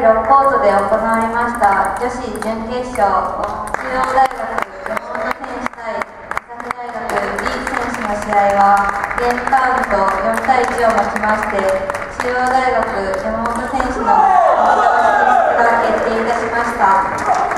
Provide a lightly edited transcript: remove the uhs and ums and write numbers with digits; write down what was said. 6コートで行いました女子準決勝、中央大学山本選手対朝日大学李選手の試合はゲームカウント4対1をもちまして、中央大学山本選手の本田選手が決定いたしました。